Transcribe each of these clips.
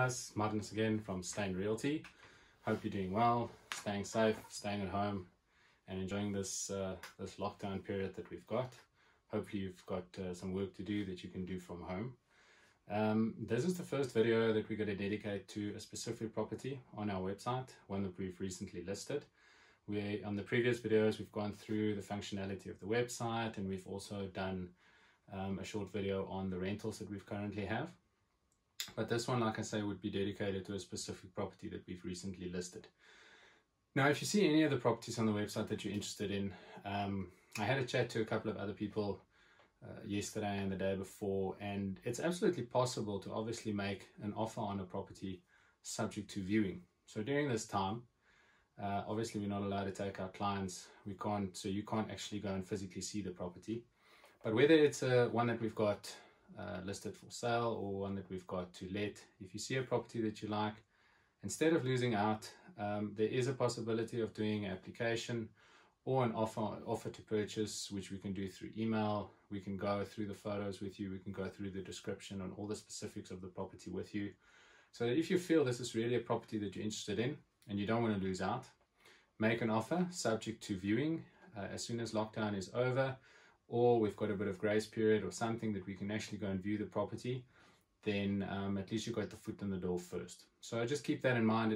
guys, Marnus again from Steyn Realty. Hope you're doing well, staying safe, staying at home and enjoying this this lockdown period that we've got. Hopefully you've got some work to do that you can do from home. This is the first video that we're going to dedicate to a specific property on our website, one that we've recently listed. On the previous videos, we've gone through the functionality of the website, and we've also done a short video on the rentals that we've currently have. But this one, like I say, would be dedicated to a specific property that we've recently listed. Now, if you see any of the properties on the website that you're interested in, I had a chat to a couple of other people yesterday and the day before, and it's absolutely possible to obviously make an offer on a property subject to viewing. So during this time, obviously we're not allowed to take our clients, we can't, so you can't actually go and physically see the property. But whether it's one that we've got listed for sale or one that we've got to let, if you see a property that you like, instead of losing out, there is a possibility of doing an application or an offer to purchase, which we can do through email. We can go through the photos with you, we can go through the description and all the specifics of the property with you, so that if you feel this is really a property that you're interested in and you don't want to lose out, make an offer subject to viewing as soon as lockdown is over, or we've got a bit of grace period or something that we can actually go and view the property, then at least you got the foot in the door first. So just keep that in mind.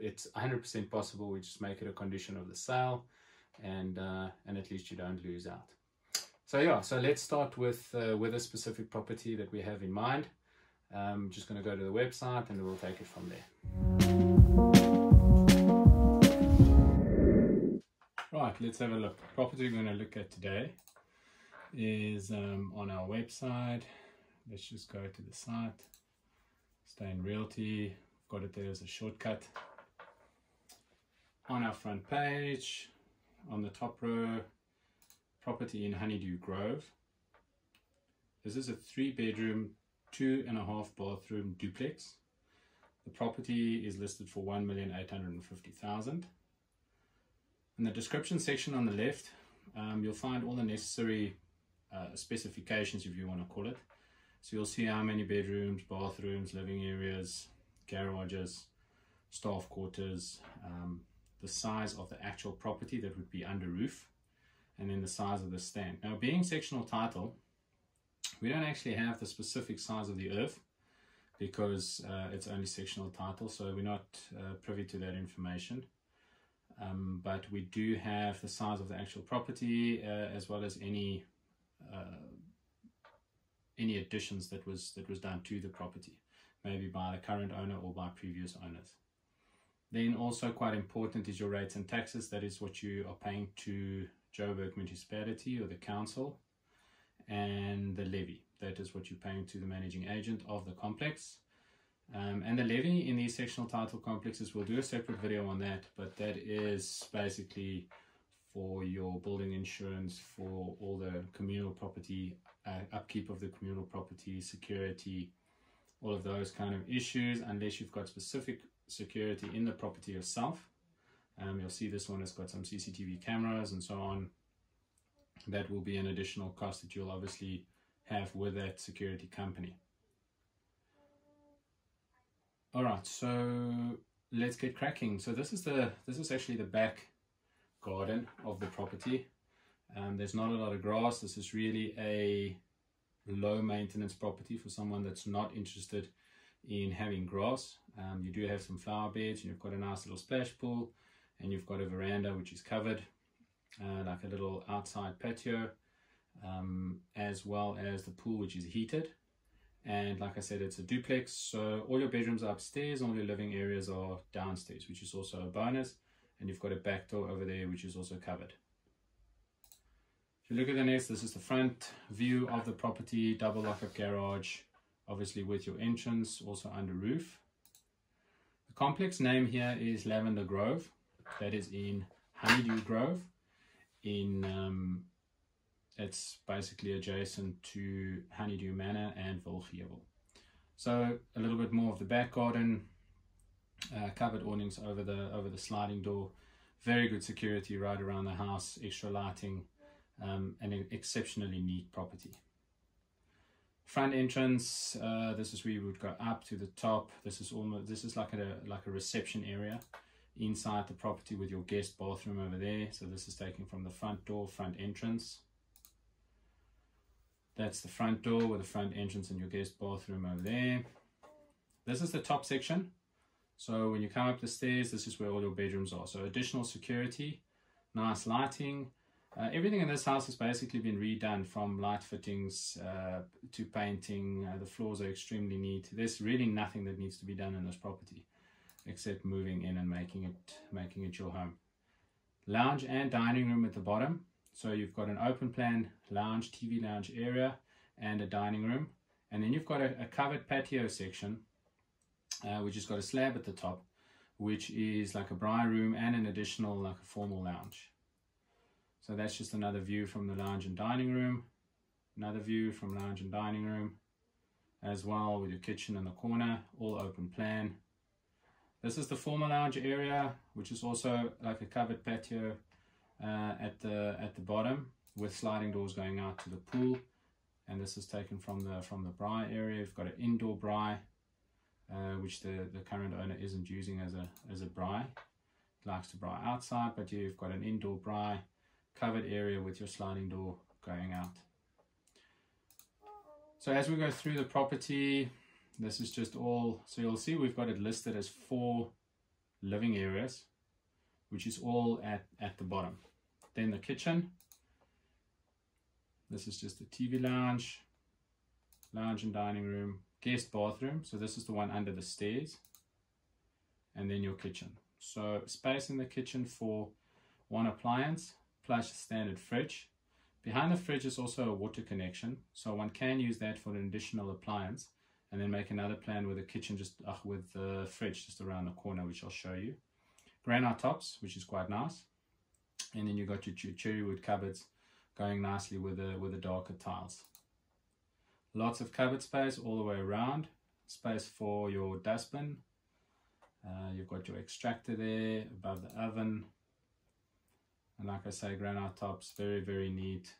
It's 100% possible. We just make it a condition of the sale, and at least you don't lose out. So yeah, so let's start with a specific property that we have in mind. I'm just going to go to the website and we'll take it from there. Right, let's have a look. The property we're going to look at today is on our website. Let's just go to the site, Steyn Realty, got it there as a shortcut. On our front page, on the top row, property in Honeydew Grove. This is a 3-bedroom, 2.5-bathroom duplex. The property is listed for $1,850,000. In the description section on the left, you'll find all the necessary specifications, if you want to call it. So you'll see how many bedrooms, bathrooms, living areas, garages, staff quarters, the size of the actual property that would be under roof, and then the size of the stand. Now, being sectional title, we don't actually have the specific size of the earth because it's only sectional title, so we're not privy to that information. But we do have the size of the actual property as well as any additions that was done to the property, maybe by the current owner or by previous owners. Then also quite important is your rates and taxes. That is what you are paying to Joburg Municipality or the council, and the levy. That is what you're paying to the managing agent of the complex. And the levy in these sectional title complexes, we'll do a separate video on that, but that is basically for your building insurance, for all the communal property, upkeep of the communal property, security, all of those kind of issues, unless you've got specific security in the property yourself. You'll see this one has got some CCTV cameras and so on. That will be an additional cost that you'll obviously have with that security company. All right, so let's get cracking. So this is actually the back garden of the property. There's not a lot of grass. This is really a low maintenance property for someone that's not interested in having grass. You do have some flower beds, and you've got a nice little splash pool, and you've got a veranda which is covered, like a little outside patio, as well as the pool which is heated. And like I said, it's a duplex, so all your bedrooms are upstairs, all your living areas are downstairs, which is also a bonus. And you've got a back door over there, which is also covered. If you look at the next, this is the front view of the property, double lockup garage, obviously with your entrance, also under roof. The complex name here is Lavender Grove. That is in Honeydew Grove. It's basically adjacent to Honeydew Manor and Volfiable. So a little bit more of the back garden, covered awnings over the sliding door, very good security right around the house, extra lighting, and an exceptionally neat property. front entrance. This is where you would go up to the top. This is almost, this is like a reception area inside the property with your guest bathroom over there. So this is taken from the front door, front entrance. That's the front door with the front entrance and your guest bathroom over there. This is the top section. So when you come up the stairs, this is where all your bedrooms are. So additional security, nice lighting. Everything in this house has basically been redone, from light fittings to painting. The floors are extremely neat. There's really nothing that needs to be done in this property except moving in and making it your home. Lounge and dining room at the bottom. So you've got an open plan lounge, TV lounge area, and a dining room. And then you've got a covered patio section, which has got a slab at the top, which is like a briar room and an additional like a formal lounge. So that's just another view from the lounge and dining room. Another view from lounge and dining room as well, with your kitchen in the corner, all open plan. This is the formal lounge area, which is also like a covered patio at the bottom, with sliding doors going out to the pool. And this is taken from the braai area. You've got an indoor braai, which the current owner isn't using as a braai. It likes to braai outside, but you've got an indoor braai, covered area with your sliding door going out. So as we go through the property, this is just all, so you'll see we've got it listed as 4 living areas, which is all at the bottom. Then the kitchen. This is just the TV lounge, lounge and dining room, guest bathroom. So this is the one under the stairs, and then your kitchen. So space in the kitchen for one appliance, plus a standard fridge. Behind the fridge is also a water connection, so one can use that for an additional appliance, and then make another plan with the kitchen, just with the fridge just around the corner, which I'll show you. Granite tops, which is quite nice. And then you got your cherry wood cupboards going nicely with the darker tiles. Lots of cupboard space all the way around. Space for your dustbin. You've got your extractor there above the oven. And like I say, granite tops, very, very neat.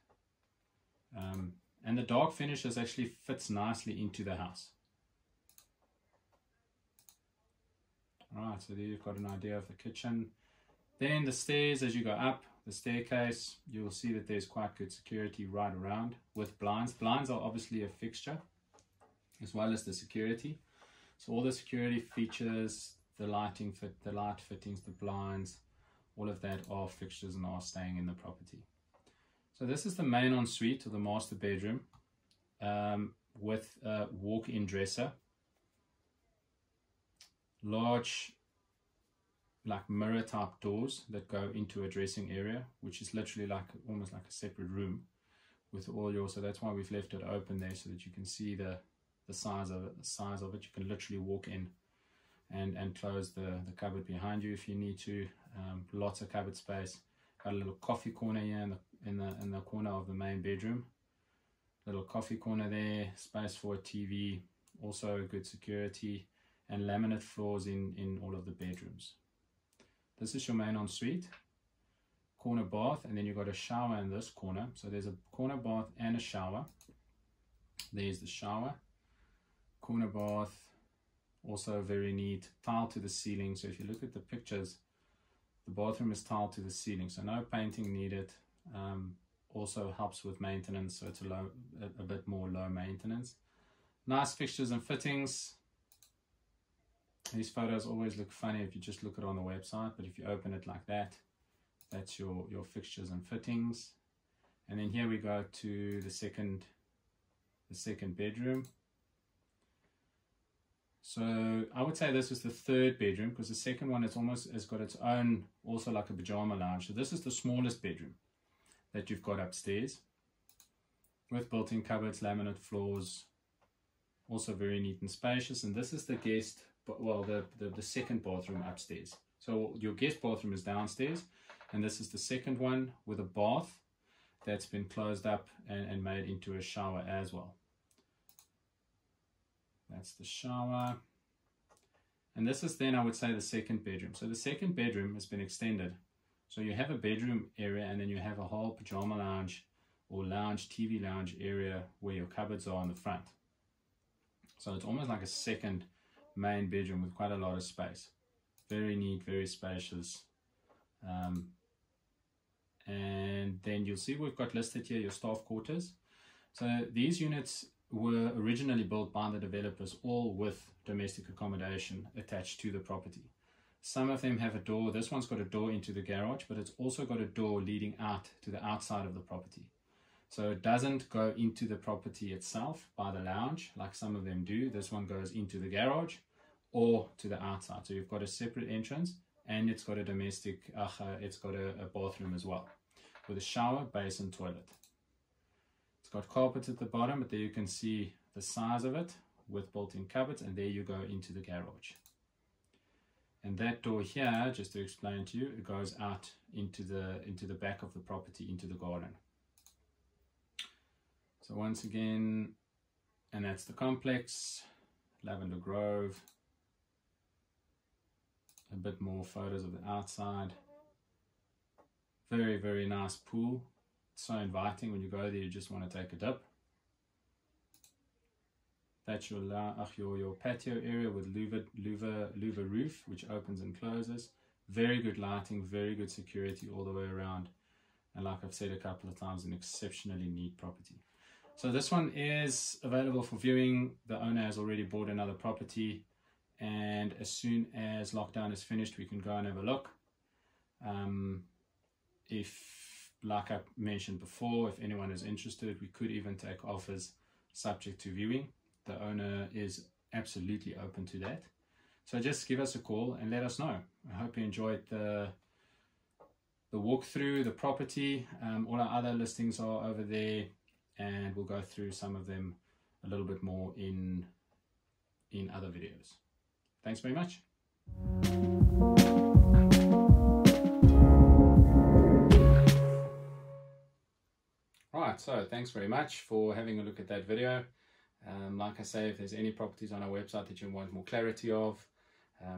And the dark finishes actually fits nicely into the house. Alright, so there you've got an idea of the kitchen. Then the stairs, as you go up the staircase, you'll see that there's quite good security right around with blinds. Blinds are obviously a fixture, as well as the security. So all the security features, the lighting fit, the light fittings, the blinds, all of that are fixtures and are staying in the property. So this is the main ensuite, or the master bedroom, with a walk-in dresser. Large like mirror type doors that go into a dressing area, which is literally like almost like a separate room with all your, so that's why we've left it open there, so that you can see the size of it, You can literally walk in and close the cupboard behind you if you need to. Lots of cupboard space. Got a little coffee corner here in the corner of the main bedroom. Little coffee corner there, space for a TV, also good security, and laminate floors in all of the bedrooms. This is your main ensuite, corner bath, and then you've got a shower in this corner. So there's a corner bath and a shower. There's the shower, corner bath, also very neat, tile to the ceiling. So if you look at the pictures, the bathroom is tiled to the ceiling, so no painting needed. Also helps with maintenance, so it's a bit more low maintenance. Nice fixtures and fittings. These photos always look funny if you just look at it on the website, but if you open it like that, that's your fixtures and fittings. And then here we go to the second bedroom. So I would say this is the third bedroom, because the second one is almost has got its own, also like a pajama lounge. So this is the smallest bedroom that you've got upstairs, with built-in cupboards, laminate floors, also very neat and spacious. And this is the guest, well, the second bathroom upstairs. So your guest bathroom is downstairs, and this is the second one with a bath that's been closed up and made into a shower as well. That's the shower. And this is then, I would say, the second bedroom. So the second bedroom has been extended. So you have a bedroom area, and then you have a whole pajama lounge or lounge, TV lounge area where your cupboards are on the front. So it's almost like a second main bedroom with quite a lot of space. Very neat, very spacious. And then you'll see we've got listed here your staff quarters. So these units were originally built by the developers, all with domestic accommodation attached to the property. Some of them have a door. This one's got a door into the garage, but it's also got a door leading out to the outside of the property. So it doesn't go into the property itself by the lounge like some of them do. This one goes into the garage or to the outside. So you've got a separate entrance, and it's got a domestic, it's got a bathroom as well, with a shower, basin, toilet. It's got carpet at the bottom, but there you can see the size of it with built-in cupboards, and there you go into the garage. And that door here, just to explain to you, it goes out into the back of the property, into the garden. So once again, and that's the complex, Lavender Grove. A bit more photos of the outside. Very, very nice pool. It's so inviting. When you go there, you just want to take a dip. That's your patio area with louver roof, which opens and closes. Very good lighting, very good security all the way around. And like I've said a couple of times, an exceptionally neat property. So this one is available for viewing. The owner has already bought another property, and as soon as lockdown is finished, we can go and have a look. If, like I mentioned before, if anyone is interested, we could even take offers subject to viewing. The owner is absolutely open to that. So just give us a call and let us know. I hope you enjoyed the walkthrough, the property. All our other listings are over there, and we'll go through some of them a little bit more in other videos. Thanks very much. Right, so thanks very much for having a look at that video. Like I say, if there's any properties on our website that you want more clarity of,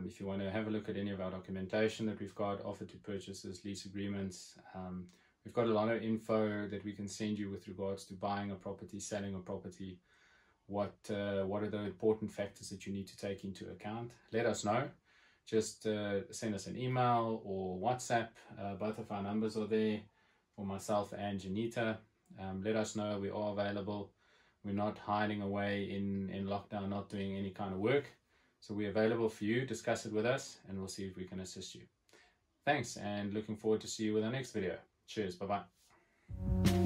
if you want to have a look at any of our documentation that we've got, offer to purchases, lease agreements, we've got a lot of info that we can send you with regards to buying a property, selling a property, what are the important factors that you need to take into account. Let us know. Just send us an email or WhatsApp. Both of our numbers are there for myself and Janita. Let us know. We are available. We're not hiding away in lockdown, not doing any kind of work. So we're available for you. Discuss it with us, and we'll see if we can assist you. Thanks, and looking forward to see you with our next video. Cheers. Bye-bye.